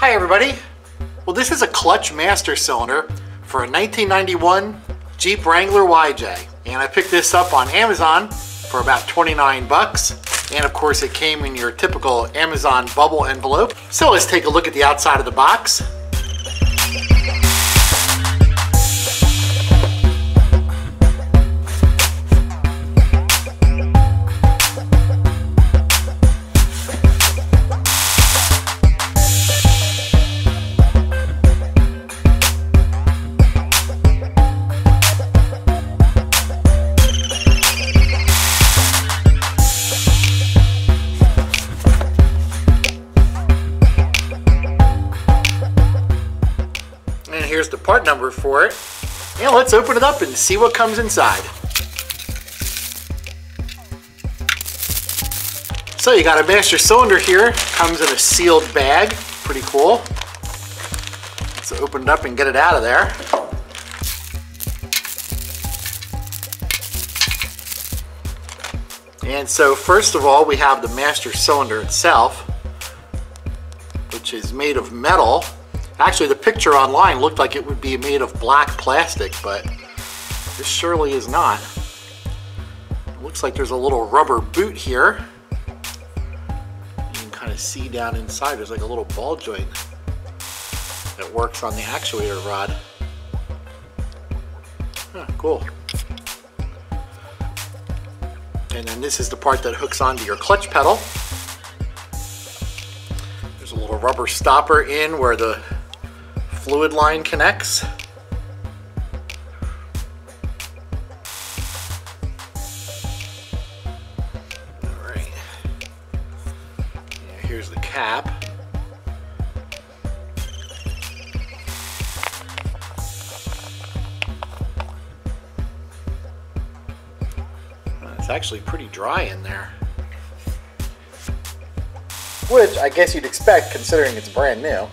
Hi everybody. Well, this is a clutch master cylinder for a 1991 Jeep Wrangler YJ, and I picked this up on Amazon for about 29 bucks. And of course it came in your typical Amazon bubble envelope. So let's take a look at the outside of the box. Here's the part number for it. And let's open it up and see what comes inside. So you got a master cylinder here. Comes in a sealed bag. Pretty cool. Let's open it up and get it out of there. And so first of all, we have the master cylinder itself, which is made of metal. Actually, the picture online looked like it would be made of black plastic, but this surely is not. It looks like there's a little rubber boot here. You can kind of see down inside, there's like a little ball joint that works on the actuator rod. Huh, cool. And then this is the part that hooks onto your clutch pedal. There's a little rubber stopper in where the fluid line connects. All right. Yeah, here's the cap. It's actually pretty dry in there, which I guess you'd expect considering it's brand new.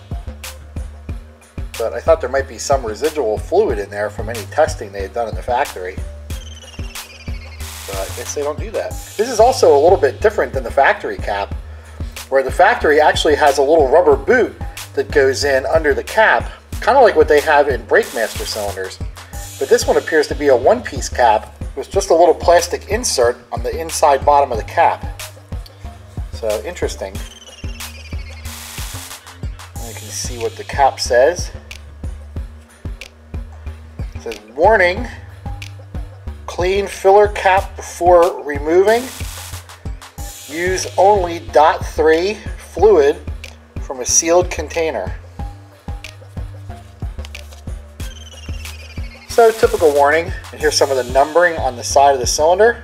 But I thought there might be some residual fluid in there from any testing they had done in the factory. But I guess they don't do that. This is also a little bit different than the factory cap, where the factory actually has a little rubber boot that goes in under the cap, kind of like what they have in Brakemaster cylinders. But this one appears to be a one-piece cap with just a little plastic insert on the inside bottom of the cap. So interesting. You can see what the cap says. It says, warning, clean filler cap before removing. Use only DOT3 fluid from a sealed container. So typical warning. And here's some of the numbering on the side of the cylinder.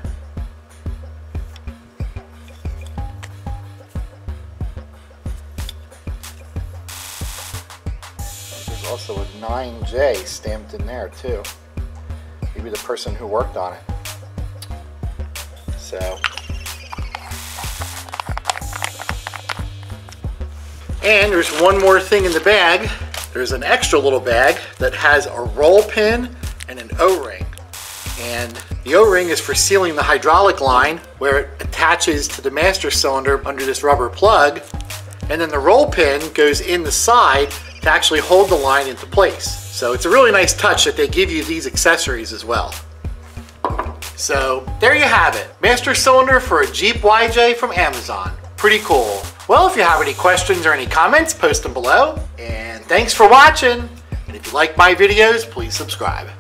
Also a 9J stamped in there too. Maybe the person who worked on it. So, and there's one more thing in the bag. There's an extra little bag that has a roll pin and an O-ring. And the O-ring is for sealing the hydraulic line where it attaches to the master cylinder under this rubber plug. And then the roll pin goes in the side to actually hold the line into place. So it's a really nice touch that they give you these accessories as well. So there you have it. Master cylinder for a Jeep YJ from Amazon. Pretty cool. Well, if you have any questions or any comments, post them below. And thanks for watching. And if you like my videos, please subscribe.